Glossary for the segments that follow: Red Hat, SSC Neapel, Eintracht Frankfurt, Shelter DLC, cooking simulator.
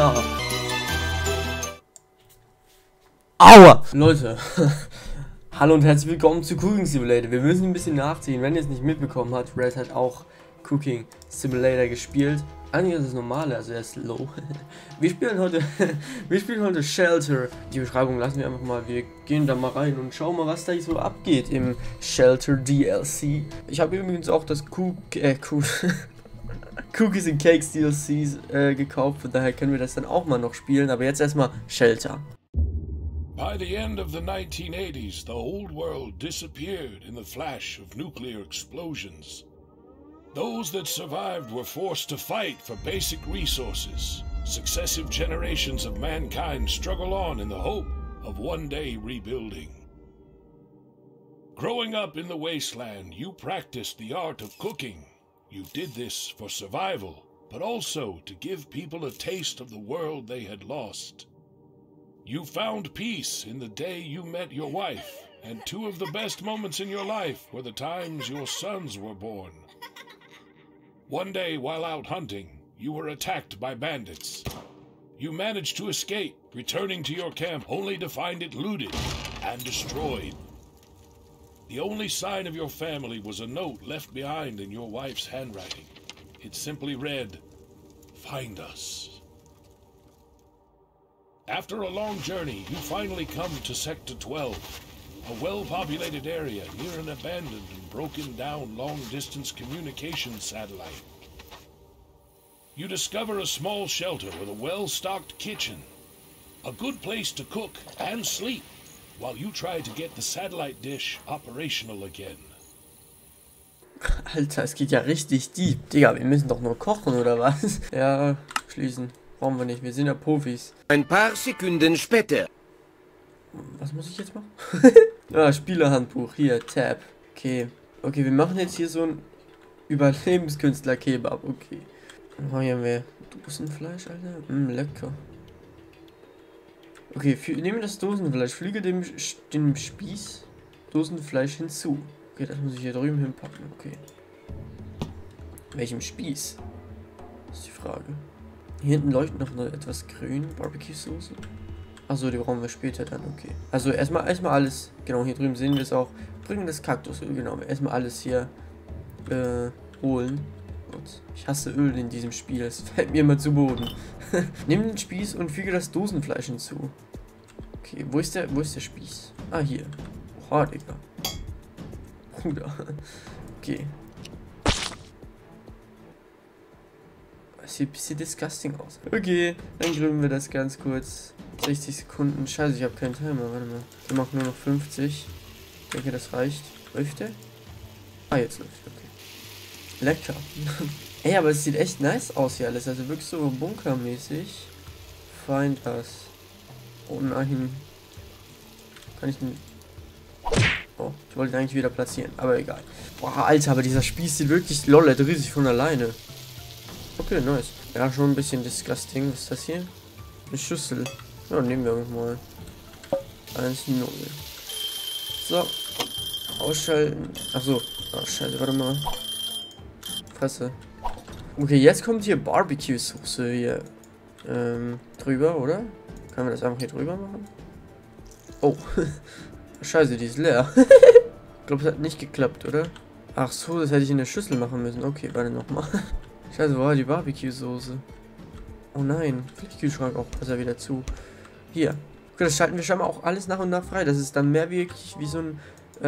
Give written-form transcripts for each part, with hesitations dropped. da. Aua! Leute, hallo und herzlich willkommen zu Cooking Simulator. Wir müssen ein bisschen nachziehen. Wenn ihr es nicht mitbekommen habt, Red hat auch Cooking Simulator gespielt. Eigentlich ist es normale, also er ist low. Wir spielen heute Shelter. Die Beschreibung lassen wir einfach mal. Wir gehen da mal rein und schauen mal, was da so abgeht im Shelter DLC. Ich habe übrigens auch das Cookies and Cakes DLCs gekauft. Von daher können wir das dann auch mal noch spielen. Aber jetzt erstmal Shelter. By the end of the 1980s, the old world disappeared in the flash of nuclear explosions. Those that survived were forced to fight for basic resources. Successive generations of mankind struggle on in the hope of one day rebuilding. Growing up in the wasteland, you practiced the art of cooking. You did this for survival, but also to give people a taste of the world they had lost. You found peace in the day you met your wife, and two of the best moments in your life were the times your sons were born. One day, while out hunting, you were attacked by bandits. You managed to escape, returning to your camp only to find it looted and destroyed. The only sign of your family was a note left behind in your wife's handwriting. It simply read, "Find us." After a long journey, you finally come to Sector 12, a well-populated area near an abandoned and broken-down long-distance communication satellite. You discover a small shelter with a well-stocked kitchen, a good place to cook and sleep while you try to get the satellite dish operational again. Alter, es geht ja richtig deep. Digga, wir müssen doch nur kochen, oder was? Ja, schließen. Brauchen wir nicht, wir sind ja Profis. Ein paar Sekunden später. Was muss ich jetzt machen? Ah, Spielerhandbuch. Hier, Tab. Okay. Okay, wir machen jetzt hier so ein Überlebenskünstler-Kebab. Okay. Oh, hier haben wir Dosenfleisch, Alter. Lecker. Okay, nehmen wir das Dosenfleisch. Füge dem Spieß Dosenfleisch hinzu. Okay, das muss ich hier drüben hinpacken. Okay. Welchem Spieß? Das ist die Frage. Hier hinten leuchtet noch etwas grün. Barbecue-Soße. Achso, die brauchen wir später dann, okay. Also erstmal alles, genau, hier drüben sehen wir es auch. Bringen das Kaktusöl, genau, erstmal alles hier holen. Und ich hasse Öl in diesem Spiel, es fällt mir immer zu Boden. Nimm den Spieß und füge das Dosenfleisch hinzu. Okay, wo ist der Spieß? Ah, hier. Oha, Digga. Bruder. Okay. Das sieht ein bisschen disgusting aus. Okay, dann grüben wir das ganz kurz. 60 Sekunden. Scheiße, ich habe keinen Timer. Warte mal. Ich mache nur noch 50. Ich denke, das reicht. Läuft der? Ah, jetzt läuft. Okay. Lecker. Ey, aber es sieht echt nice aus hier alles. Also wirklich so bunkermäßig. Find us. Oh nein. Kann ich den... Oh, ich wollte ihn eigentlich wieder platzieren. Aber egal. Boah, Alter, aber dieser Spieß sieht wirklich lollet riesig von alleine. Okay, nice. Ja, schon ein bisschen disgusting. Was ist das hier? Eine Schüssel. Ja, nehmen wir mal. 1-0. So. Ausschalten. Achso. Ach, scheiße, warte mal. Fresse. Okay, jetzt kommt hier Barbecue-Soße hier drüber, oder? Können wir das einfach hier drüber machen? Oh. Scheiße, die ist leer. Ich glaube, es hat nicht geklappt, oder? Ach so, das hätte ich in der Schüssel machen müssen. Okay, warte nochmal. Scheiße, wo war die Barbecue-Soße? Oh nein, vielleicht Kühlschrank auch besser wieder zu. Hier. Okay, das schalten wir scheinbar auch alles nach und nach frei. Das ist dann mehr wirklich wie so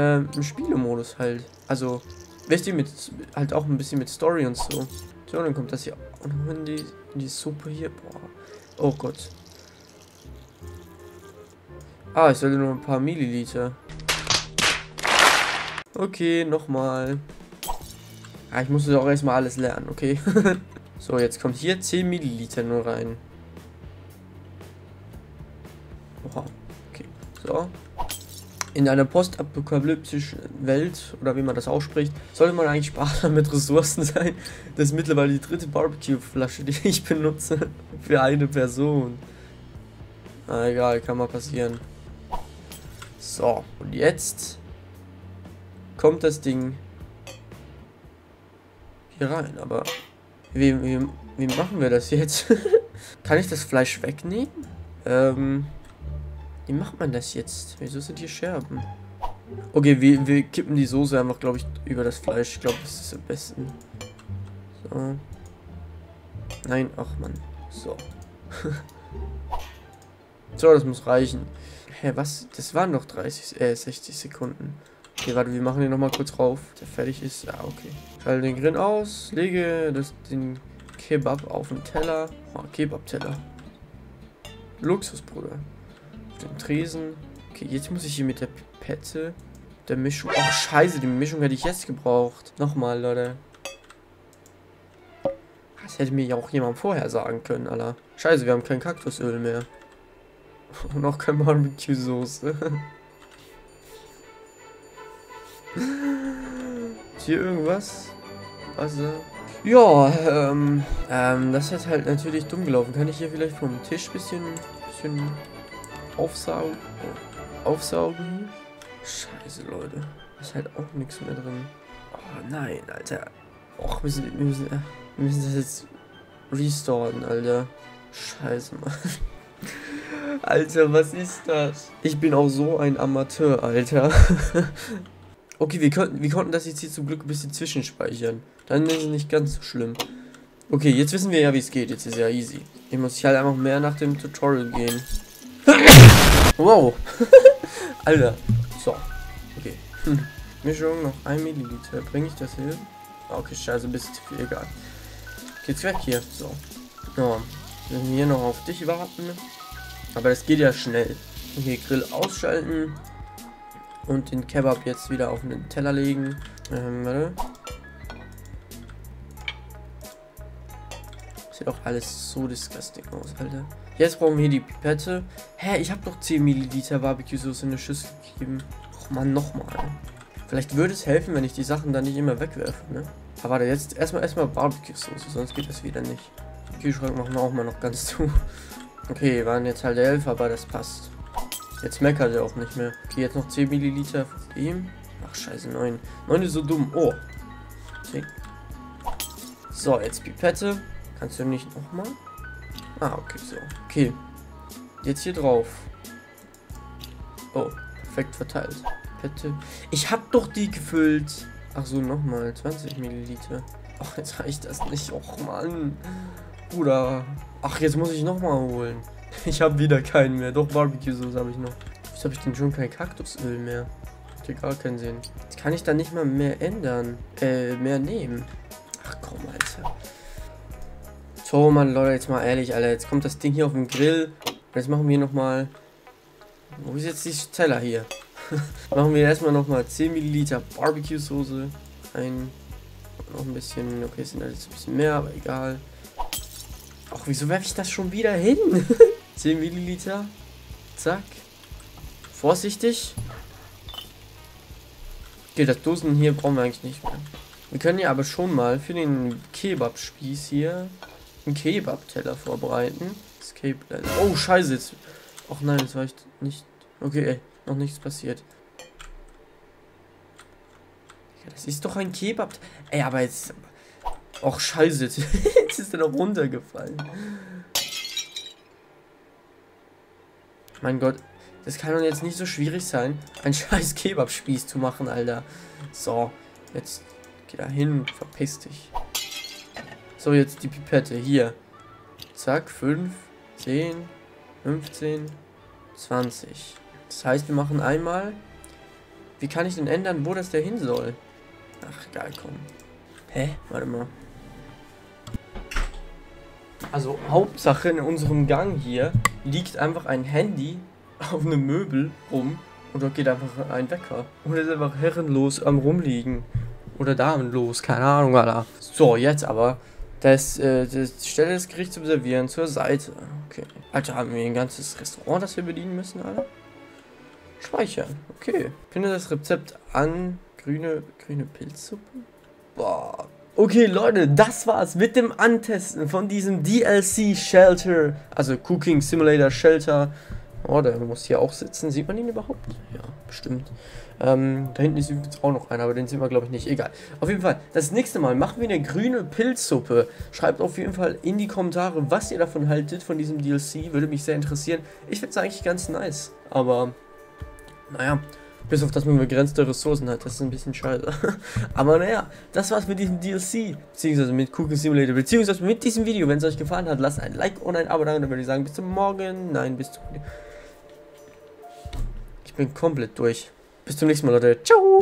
ein Spielemodus halt. Also, weißt du, mit halt auch ein bisschen mit Story und so. So, dann kommt das hier auch noch in die Suppe hier. Boah. Oh Gott. Ah, ich sollte nur ein paar Milliliter. Okay, nochmal. Ah, ich musste doch erstmal alles lernen, okay. So, jetzt kommt hier 10 Milliliter nur rein. Oha, okay. So. In einer postapokalyptischen Welt, oder wie man das ausspricht, sollte man eigentlich sparsam mit Ressourcen sein. Das ist mittlerweile die dritte Barbecue-Flasche, die ich benutze. Für eine Person. Na egal, kann mal passieren. So, und jetzt kommt das Ding hier rein, aber... Wie machen wir das jetzt? Kann ich das Fleisch wegnehmen? Wie macht man das jetzt? Wieso sind hier Scherben? Okay, wir kippen die Soße einfach, glaube ich, über das Fleisch. Ich glaube, das ist am besten. So. Nein, ach man. So. So, das muss reichen. Hä, was? Das waren noch 60 Sekunden. Okay, warte, wir machen den nochmal kurz rauf. Der fertig ist. Ah, okay. Schalte den Grill aus. Lege den Kebab auf den Teller. Oh, Kebab-Teller. Luxus, Bruder. Auf den Tresen. Okay, jetzt muss ich hier mit der Pipette der Mischung... Oh, scheiße, die Mischung hätte ich jetzt gebraucht. Nochmal, Leute. Das hätte mir ja auch jemand vorher sagen können, Alter. Scheiße, wir haben kein Kaktusöl mehr. Und auch keine Barbecue-Soße. Ist hier irgendwas? Wasser? Ja, das ist halt natürlich dumm gelaufen. Kann ich hier vielleicht vom Tisch ein bisschen aufsaugen? Oh, aufsaugen? Scheiße, Leute. Da ist halt auch nichts mehr drin. Oh nein, Alter. Och, wir müssen das jetzt restoren, Alter. Scheiße, Mann. Alter, was ist das? Ich bin auch so ein Amateur, Alter. Okay, wir konnten das jetzt hier zum Glück ein bisschen zwischenspeichern. Dann ist es nicht ganz so schlimm. Okay, jetzt wissen wir ja, wie es geht. Jetzt ist ja easy. Ich muss halt einfach mehr nach dem Tutorial gehen. Wow. Alter. So. Okay. Mischung noch 1 Milliliter. Bringe ich das hin? Okay, scheiße, ein bisschen zu viel. Egal. Geht's weg hier. So. Ja. Wir müssen hier noch auf dich warten. Aber das geht ja schnell. Okay, Grill ausschalten. Und den Kebab jetzt wieder auf den Teller legen. Warte. Sieht auch alles so disgusting aus, Alter. Jetzt brauchen wir hier die Pipette. Hä, ich habe noch 10 Milliliter Barbecue-Soße in eine Schüssel gegeben. Och man, nochmal. Vielleicht würde es helfen, wenn ich die Sachen dann nicht immer wegwerfe, ne? Aber warte, jetzt erstmal Barbecue-Soße, sonst geht das wieder nicht. Den Kühlschrank machen wir auch mal noch ganz zu. Okay, waren jetzt halt 11, aber das passt. Jetzt meckert er auch nicht mehr. Okay, jetzt noch 10 Milliliter von ihm. Ach, scheiße, 9. 9 ist so dumm. Oh. Tick. So, jetzt Pipette. Kannst du nicht nochmal? Ah, okay, so. Okay. Jetzt hier drauf. Oh, perfekt verteilt. Pipette. Ich hab doch die gefüllt. Ach so, nochmal. 20 Milliliter. Ach, jetzt reicht das nicht. Och, Mann. Bruder. Ach, jetzt muss ich nochmal holen. Ich habe wieder keinen mehr. Doch, Barbecue-Soße habe ich noch. Wieso habe ich denn schon kein Kaktusöl mehr? Hat ja gar keinen Sinn. Jetzt kann ich da nicht mal mehr ändern. Mehr nehmen. Ach komm, Alter. So, Mann, Leute, jetzt mal ehrlich, Alter. Jetzt kommt das Ding hier auf den Grill. Jetzt machen wir nochmal... Wo ist jetzt die Teller hier? Machen wir erstmal nochmal 10 Milliliter Barbecue-Soße. Noch ein bisschen... Okay, sind alles ein bisschen mehr, aber egal. Ach, wieso werfe ich das schon wieder hin? 10 Milliliter. Zack. Vorsichtig. Okay, das Dosen hier brauchen wir eigentlich nicht mehr. Wir können ja aber schon mal für den Kebab-Spieß hier einen Kebab-Teller vorbereiten. Escape-Teller. Oh, scheiße. Ach nein, das war ich nicht. Okay, ey, noch nichts passiert. Ja, das ist doch ein Kebab. Ey, aber jetzt... Och, scheiße. Jetzt ist er noch runtergefallen. Mein Gott, das kann doch jetzt nicht so schwierig sein, einen scheiß Kebabspieß zu machen, Alter. So, jetzt geh da hin, verpiss dich. So, jetzt die Pipette, hier. Zack, 5, 10, 15, 20. Das heißt, wir machen einmal... Wie kann ich denn ändern, wo das der hin soll? Ach, egal, komm. Hä? Warte mal. Also Hauptsache in unserem Gang hier liegt einfach ein Handy auf einem Möbel rum und dort geht einfach ein Wecker. Und ist einfach herrenlos am Rumliegen. Oder damenlos, keine Ahnung, Alter. So, jetzt aber. Das Stelle des Gerichts zum Servieren zur Seite. Okay. Alter, haben wir ein ganzes Restaurant, das wir bedienen müssen, Alter? Speichern. Okay. Finde das Rezept an. Grüne Pilzsuppe? Boah. Okay, Leute, das war's mit dem Antesten von diesem DLC Shelter, also Cooking Simulator Shelter Oh, der muss hier auch sitzen. Sieht man ihn überhaupt? Ja, bestimmt. Da hinten ist übrigens auch noch einer, aber den sehen wir, glaube ich, nicht. Egal. Auf jeden Fall, das nächste Mal machen wir eine grüne Pilzsuppe. Schreibt auf jeden Fall in die Kommentare, was ihr davon haltet, von diesem DLC. Würde mich sehr interessieren. Ich finde es eigentlich ganz nice. Aber, naja, bis auf dass man begrenzte Ressourcen hat. Das ist ein bisschen scheiße. Aber naja, das war's mit diesem DLC. Beziehungsweise mit Cooking Simulator. Beziehungsweise mit diesem Video. Wenn es euch gefallen hat, lasst ein Like und ein Abo da. Dann würde ich sagen, bis zum Morgen. Nein, bis zum... Ich bin komplett durch. Bis zum nächsten Mal, Leute. Ciao!